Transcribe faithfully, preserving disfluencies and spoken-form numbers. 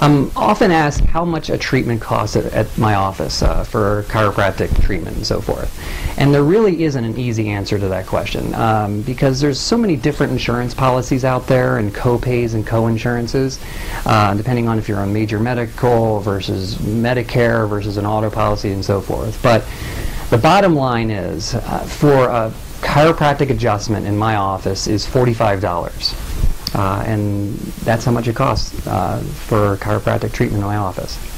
I'm often asked how much a treatment costs at, at my office uh, for chiropractic treatment and so forth. And there really isn't an easy answer to that question um, because there's so many different insurance policies out there and co-pays and co-insurances, uh, depending on if you're on major medical versus Medicare versus an auto policy and so forth. But the bottom line is uh, for a chiropractic adjustment in my office is forty-five dollars. Uh, and that's how much it costs uh, for chiropractic treatment in my office.